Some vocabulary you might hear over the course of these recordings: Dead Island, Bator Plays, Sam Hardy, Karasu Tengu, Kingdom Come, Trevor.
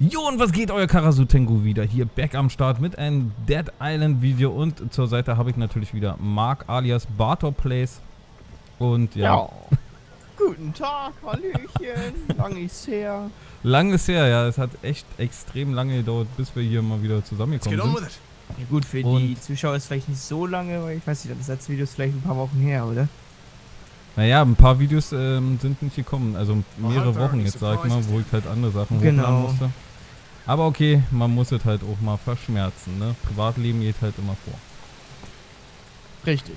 Jo, und was geht, euer Karasu Tengu wieder hier back am Start mit einem Dead Island Video, und zur Seite habe ich natürlich wieder Mark alias Bator Plays und ja. Guten Tag, hallöchen, lange ist her. Lange ist her, ja, es hat echt extrem lange gedauert, bis wir hier mal wieder zusammengekommen sind. Ja, gut, für und die Zuschauer ist vielleicht nicht so lange, weil ich weiß nicht, das letzte Video ist vielleicht ein paar Wochen her, oder? Naja, ein paar Videos sind nicht gekommen, also mehrere Wochen jetzt, sag ich mal, wo ich halt andere Sachen hochladen musste. Aber okay, man muss es halt auch mal verschmerzen, ne? Privatleben geht halt immer vor. Richtig.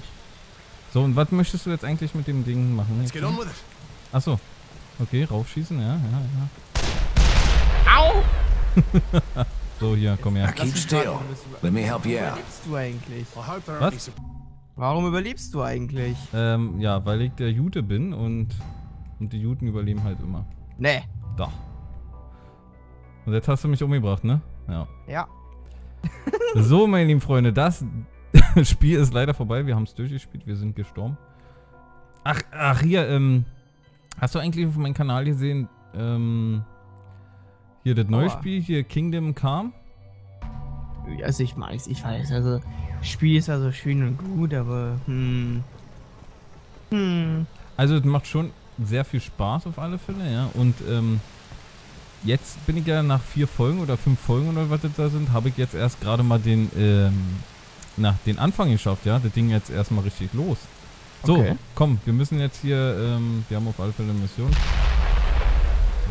So, und was möchtest du jetzt eigentlich mit dem Ding machen? Achso. Okay, raufschießen, ja. Au! So, hier, komm her. Let me help you out. Überlebst du eigentlich? Was? Warum überlebst du eigentlich? Ja, weil ich der Jute bin und die Juten überleben halt immer. Nee. Doch. Und jetzt hast du mich umgebracht, ne? Ja. Ja. So, meine lieben Freunde, das Spiel ist leider vorbei. Wir haben es durchgespielt, wir sind gestorben. Ach, hier, hast du eigentlich auf meinem Kanal gesehen, hier das neue Spiel, hier Kingdom Come? Also ich weiß, also Spiel ist also schön und gut, aber Also es macht schon sehr viel Spaß auf alle Fälle, ja, und jetzt bin ich ja nach 4 Folgen oder 5 Folgen oder was das da sind, habe ich jetzt erst gerade mal den, den Anfang geschafft, ja, das Ding jetzt erstmal richtig los. So, okay. Komm, wir müssen jetzt hier, wir haben auf alle Fälle eine Mission.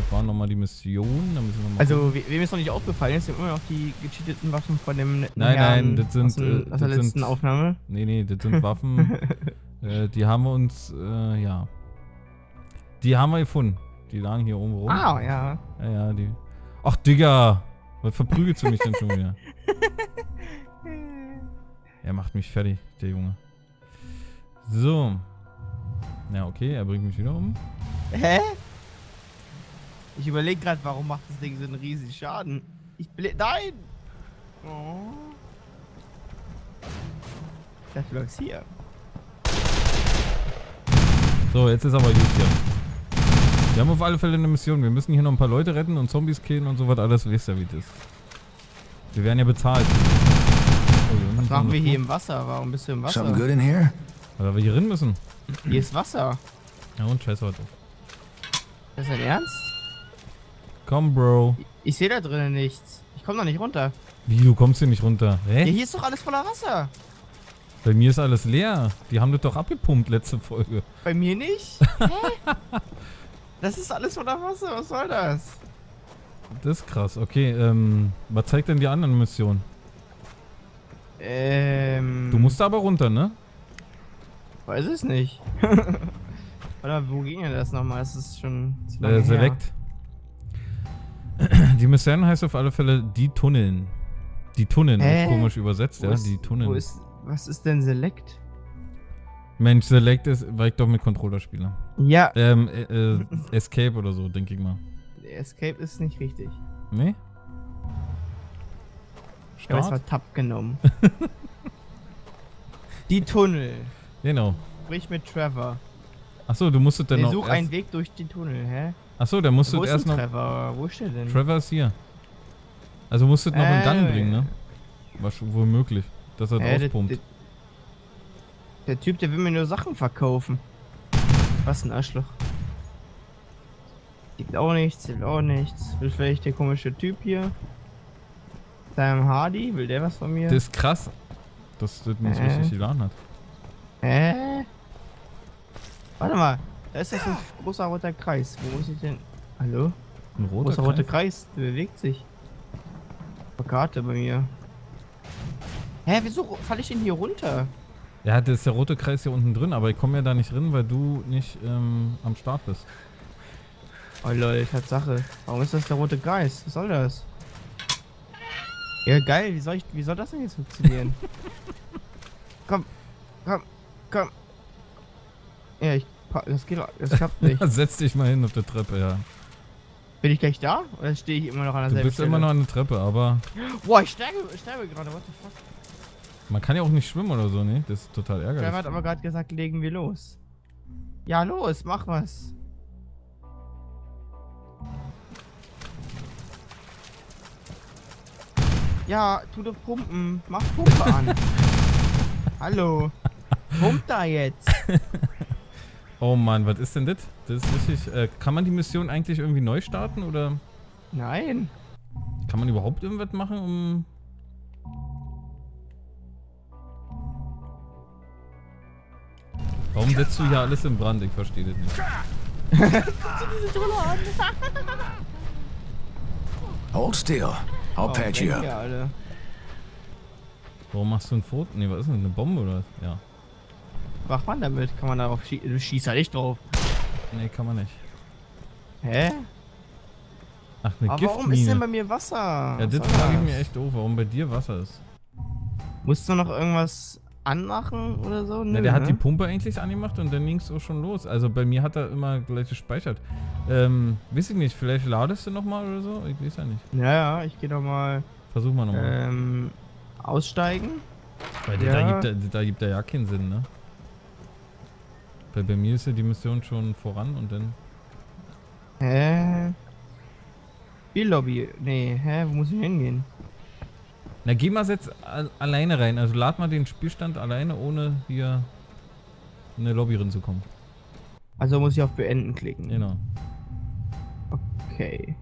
Das war nochmal die Mission, da müssen wir mal... Also, wem ist noch nicht aufgefallen, es sind immer noch die gecheateten Waffen von dem... Nein, das sind... aus der letzten Aufnahme? Nee, das sind Waffen, die haben wir uns, ja... Die haben wir gefunden, die lagen hier oben rum. Ah, ja. Ja, die... Ach, Digga, was verprügelst du mich denn schon wieder? Er macht mich fertig, der Junge. So. Ja, okay, er bringt mich wieder um. Hä? Ich überlege gerade, warum macht das Ding so einen riesigen Schaden? Nein! Oh. Das läuft's hier. So, jetzt ist aber gut hier. Wir haben auf alle Fälle eine Mission. Wir müssen hier noch ein paar Leute retten und Zombies killen und so was alles. Wisst ihr, wie das ist? Wir werden ja bezahlt. Was machen wir hier im Wasser? Warum bist du im Wasser? Weil wir hier rein müssen. Hier ist Wasser. Ja, und scheiß heute. Ist das dein Ernst? Komm, Bro. Ich sehe da drinnen nichts. Ich komme doch nicht runter. Wie, du kommst hier nicht runter? Hä? Ja, hier ist doch alles voller Wasser. Bei mir ist alles leer. Die haben das doch abgepumpt letzte Folge. Bei mir nicht? Hä? Das ist alles voller Wasser. Was soll das? Das ist krass. Okay, was zeigt denn die anderen Missionen? Du musst da aber runter, ne? Weiß es nicht. Oder wo ging denn das nochmal? Das ist schon zu lange Select. Her. Die Mission heißt auf alle Fälle die Tunneln. Die Tunneln, komisch übersetzt, ja. Die Tunneln. Was ist denn Select? Mensch, Select ist, weil ich doch mit Controller spiele. Ja. Escape oder so, denke ich mal. Escape ist nicht richtig. Nee? Ich habe erstmal Tab genommen. Die Tunnel. Genau. Sprich mit Trevor. Achso, du musstest dann noch... Such einen Weg durch den Tunnel, hä? Achso, dann musst du erst noch... Trevor? Wo ist der denn? Trevor ist hier. Also musst du noch in Gang bringen, ne? War schon womöglich, dass er draufpumpt. Der Typ, der will mir nur Sachen verkaufen. Was ein Arschloch. Gibt auch nichts, gibt auch nichts. Will vielleicht der komische Typ hier. Sam Hardy, will der was von mir? Das ist krass, dass das nicht richtig geladen hat. Warte mal, da ist jetzt ein großer roter Kreis. Wo muss ich denn? Hallo? Ein roter großer roter Kreis, der bewegt sich. Eine Karte bei mir. Hä, wieso falle ich denn hier runter? Ja, das ist der rote Kreis hier unten drin, aber ich komme ja da nicht drin, weil du nicht am Start bist. Oh lol, Tatsache. Warum ist das der rote Kreis? Was soll das? Ja geil, wie soll das denn jetzt funktionieren? Komm. Ja, das geht, das klappt nicht. Setz dich mal hin auf der Treppe, ja. Bin ich gleich da? Oder stehe ich immer noch an der Stelle? Du bist immer noch an der Treppe, aber... Boah, ich sterbe gerade, what the fuck? Man kann ja auch nicht schwimmen oder so, ne? Das ist total ärgerlich. Trevor hat aber gerade gesagt, legen wir los. Ja, los, mach was. Ja, tu doch Pumpen. Mach Pumpe an. Hallo. Pump da jetzt. Oh Mann, was ist denn das? Das ist richtig. Kann man die Mission eigentlich irgendwie neu starten oder? Nein. Kann man überhaupt irgendwas machen, um... Warum setzt du hier alles in Brand? Ich verstehe das nicht. Hold still. I'll patch you up. Warum machst du ein Foto? Ne, was ist denn? Eine Bombe oder was? Ja. Macht man damit? Kann man darauf schießen? Du schießt ja nicht drauf. Ne, kann man nicht. Hä? Ach, eine Giftmine. Warum ist denn bei mir Wasser? Ja, das frage ich mir echt doof, warum bei dir Wasser ist. Musst du noch irgendwas anmachen oder so? Nö, der hat die Pumpe eigentlich angemacht und dann ging es auch schon los. Also bei mir hat er immer gleich gespeichert. Weiß ich nicht, vielleicht ladest du nochmal oder so? Ich weiß ja nicht. Ja, ich gehe doch mal... Versuch mal nochmal. Aussteigen. Bei dir, ja. da gibt er ja keinen Sinn, ne? Weil bei mir ist ja die Mission schon voran und dann... Spiellobby? Nee, hä? Wo muss ich hingehen? Na, geh mal jetzt alleine rein. Also lad mal den Spielstand alleine, ohne hier in eine Lobby reinzukommen. Also muss ich auf Beenden klicken? Genau. Okay.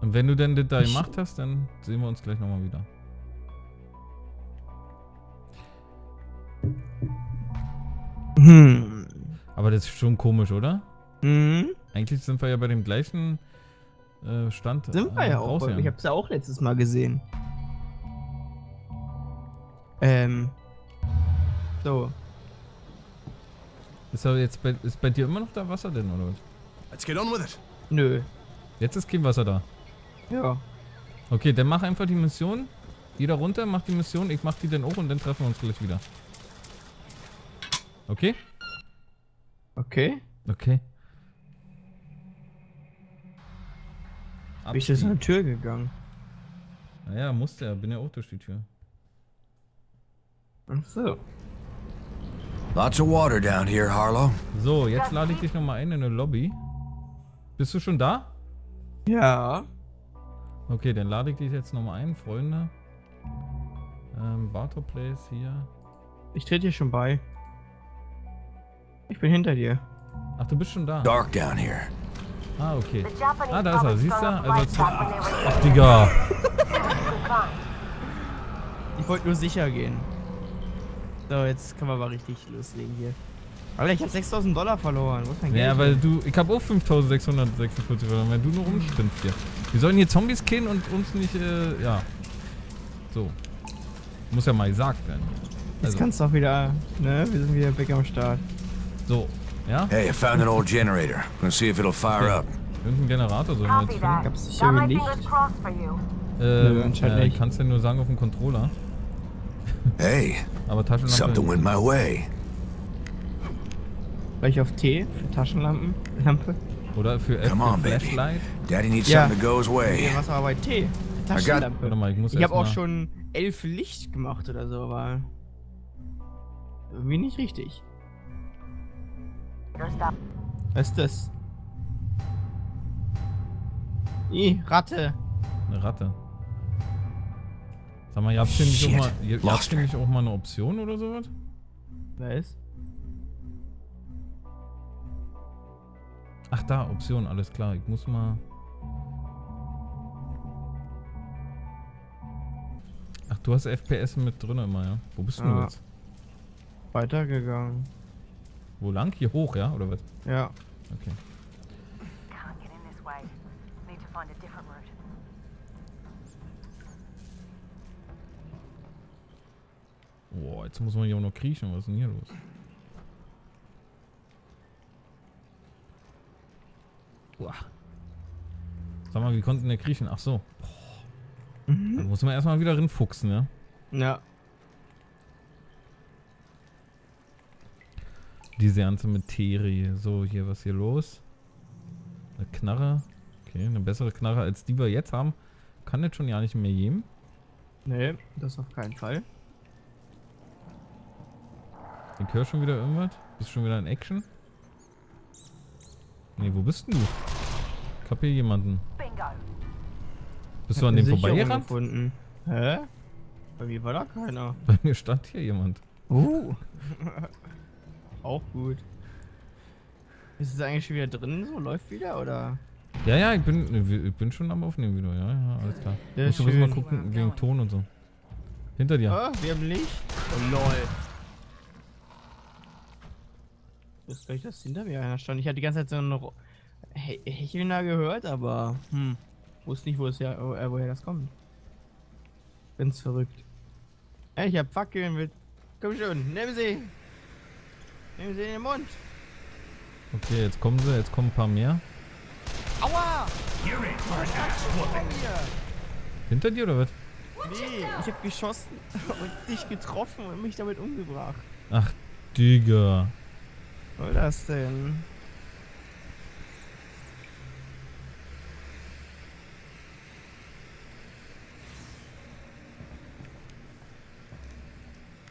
Und wenn du denn das da gemacht hast, dann sehen wir uns gleich nochmal wieder. Hm. Aber das ist schon komisch, oder? Mhm. Eigentlich sind wir ja bei dem gleichen... Stand. Sind wir ja auch. Ich hab's ja auch letztes Mal gesehen. So. Ist aber jetzt bei dir immer noch da Wasser denn, oder was? Let's get on with it. Nö. Jetzt ist kein Wasser da. Ja. Okay, dann mach einfach die Mission. Jeder runter, macht die Mission, ich mach die dann auch und dann treffen wir uns gleich wieder. Okay? Okay. Okay. Bin ich jetzt an die Tür gegangen? Naja, musste ja. Bin ja auch durch die Tür. Ach so. Lots of water down here, Harlow. So, jetzt lade ich dich nochmal ein in eine Lobby. Bist du schon da? Ja. Okay, dann lade ich dich jetzt nochmal ein, Freunde. Bator Plays hier. Ich trete dir schon bei. Ich bin hinter dir. Ach, du bist schon da. Dark down here. Ah, okay. Ah, da ist er. Siehst du? Also, ach, Digga. Ich wollte nur sicher gehen. So, jetzt können wir aber richtig loslegen hier. Alter, ich hab $6.000 verloren. Wo ist mein Geld? Ja, weil du... Ich hab auch 5.646 verloren, weil du nur rumspinnst hier. Wir sollen hier Zombies killen und uns nicht... ja. So. Muss ja mal gesagt werden. Also. Jetzt kannst du auch wieder... Ne? Wir sind wieder back am Start. So. Ja? Hey, I found an old generator. Gonna see if it'll fire up. Irgendein Generator soll man jetzt finden. Gab's sicher nicht. Anscheinend nicht. Ich kann's ja nur sagen auf dem Controller. Hey, aber Taschenlampe. Something went my way. Vielleicht auf T für Taschenlampen? Lampe? Oder für F für Flashlight? Daddy needs something that goes away. Was war bei T? Taschenlampe. Warte mal, ich hab auch schon 11 Licht gemacht oder so, aber... Irgendwie nicht richtig. Was ist das? Ih, Ratte. Eine Ratte. Sag mal, ihr habt hier nicht auch mal eine Option oder sowas? Was? Ach da, Option, alles klar. Ich muss mal... Ach, du hast FPS mit drin immer, ja? Wo bist du jetzt? Weitergegangen. Wo lang? Hier hoch, ja? Oder was? Ja. Okay. Boah, jetzt muss man hier auch noch kriechen. Was ist denn hier los? Boah. Sag mal, wie konnten der kriechen? Ach so. Da muss man erstmal wieder rinfuchsen, ja? Ja. Diese ganze Materie. So, hier, was hier los? Eine Knarre. Okay, eine bessere Knarre als die wir jetzt haben. Kann das schon ja nicht mehr geben. Nee, das auf keinen Fall. Ich höre schon wieder irgendwas. Bist schon wieder in Action? Nee, wo bist denn du? Ich hab hier jemanden. Bist du an dem vorbeigerannt? Hä? Bei mir war da keiner. Bei mir stand hier jemand. Auch gut. Ist es eigentlich schon wieder drin? So läuft wieder oder? Ja, ja, ich bin schon am Aufnehmen wieder. Ja, ja, alles klar. Ich muss mal gucken wegen Ton und so. Hinter dir. Ah, wir haben Licht. Oh lol. Ich wusste gar nicht, dass hinter mir einer stand. Ich hatte die ganze Zeit so eine Hecheln da gehört, aber wusste nicht, woher das kommt. Bin's verrückt. Ey, ich hab Fackeln mit. Komm schon, nimm sie! Nehmen sie in den Mund! Okay, jetzt kommen sie, jetzt kommen ein paar mehr. Aua! Hinter dir oder was? Nee, ich hab geschossen und dich getroffen und mich damit umgebracht. Ach, Digga. Was soll das denn?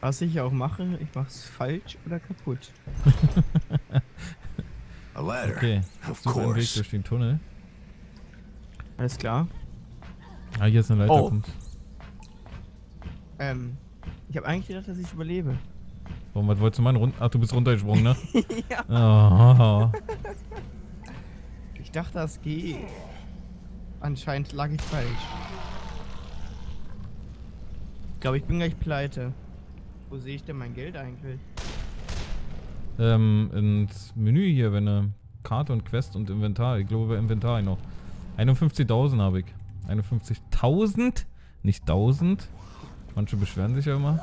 Was ich auch mache, ich mach's falsch oder kaputt. Okay, such einen Weg durch den Tunnel. Alles klar. Ah, hier ist eine Leiter. Ich habe eigentlich gedacht, dass ich überlebe. Warum, was wolltest du meinen? Ach, du bist runtergesprungen, ne? Ja. Oh. Ich dachte, das geht. Anscheinend lag ich falsch. Ich glaube, ich bin gleich pleite. Wo sehe ich denn mein Geld eigentlich? Ins Menü hier, wenn ne Karte und Quest und Inventar. Ich glaube, bei Inventar noch. 51.000 habe ich. 51.000? Nicht 1000? Manche beschweren sich ja immer.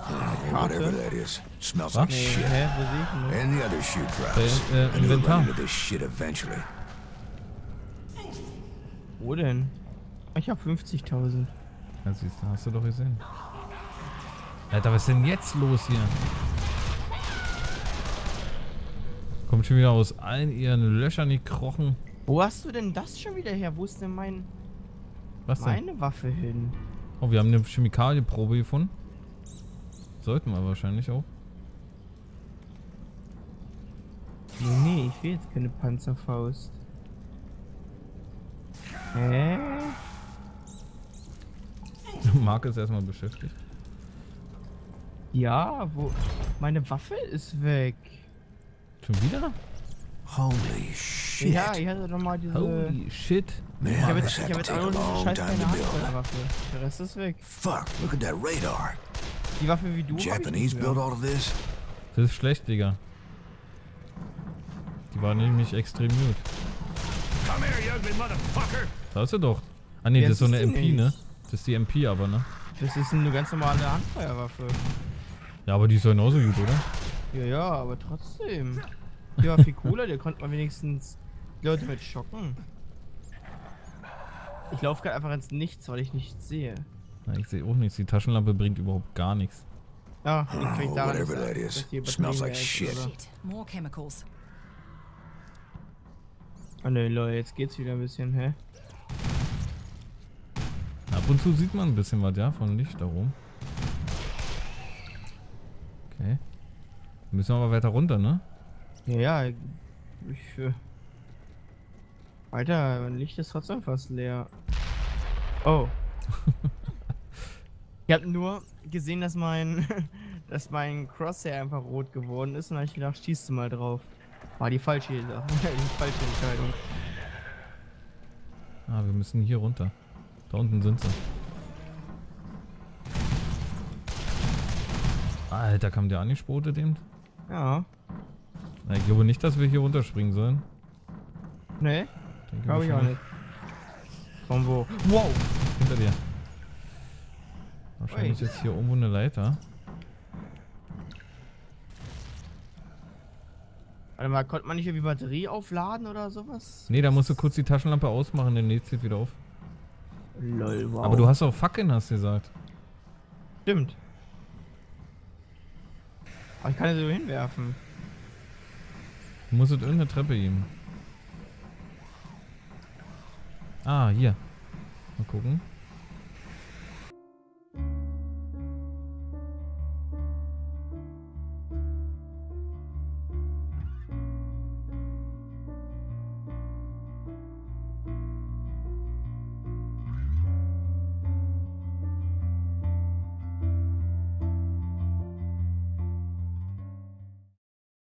Karte? Was? Nee, hä? Wo sehe ich denn? Inventar. Wo denn? Ich habe 50.000. Ja, siehst du, hast du doch gesehen. Alter, was ist denn jetzt los hier? Kommt schon wieder aus allen ihren Löchern gekrochen. Wo hast du denn das schon wieder her? Wo ist denn meine Waffe hin? Oh, wir haben eine Chemikalienprobe gefunden. Sollten wir wahrscheinlich auch. Nee, ich will jetzt keine Panzerfaust. Hä? Marc ist erstmal beschäftigt. Ja, wo... Meine Waffe ist weg. Schon wieder? Holy shit. Ja, ich hatte nochmal diese... Holy shit. Man, ich habe jetzt auch noch eine scheiß kleine Waffe. Der Rest ist weg. Fuck, look at that radar. Die Waffe wie du Japanese built all of this? Das ist schlecht, Digga. Die war nämlich extrem gut. Come here, you ugly motherfucker. Da ist er doch. Ah ne, das ist so eine MP, nicht. Ne? Das ist die MP aber, ne? Das ist eine ganz normale Handfeuerwaffe. Ja, aber die ist ja genauso gut, oder? Ja, ja, aber trotzdem. Die war viel cooler, der konnte man wenigstens die Leute mit schocken. Ich laufe gerade einfach ins Nichts, weil ich nichts sehe. Ja, ich sehe auch nichts. Die Taschenlampe bringt überhaupt gar nichts. Ja, ich krieg da nichts. Smells like shit. More chemicals. Oh ne, Leute, jetzt geht's wieder ein bisschen, hä? Ab und zu sieht man ein bisschen was, ja, von Licht darum. Okay. Müssen wir aber weiter runter, ne? Ja, ja. Alter, mein Licht ist trotzdem fast leer. Oh. Ich hab nur gesehen, dass mein Crosshair einfach rot geworden ist und dann hab ich gedacht, schießt du mal drauf. War die falsche Sache. Die falsche Entscheidung. Ah, wir müssen hier runter. Da unten sind sie. Alter, kam der angesprotet eben? Ja. Na, ich glaube nicht, dass wir hier runterspringen sollen. Nee, glaube ich auch nicht. Von wo? Wow! Hinter dir. Wahrscheinlich jetzt hier irgendwo eine Leiter. Warte mal, konnte man nicht irgendwie Batterie aufladen oder sowas? Nee, da musst du kurz die Taschenlampe ausmachen, dann lädt sie wieder auf. Lol, wow. Aber du hast auch Fackeln, hast du gesagt. Stimmt. Aber ich kann sie so hinwerfen. Du musst jetzt irgendeine Treppe geben. Ah, hier. Mal gucken.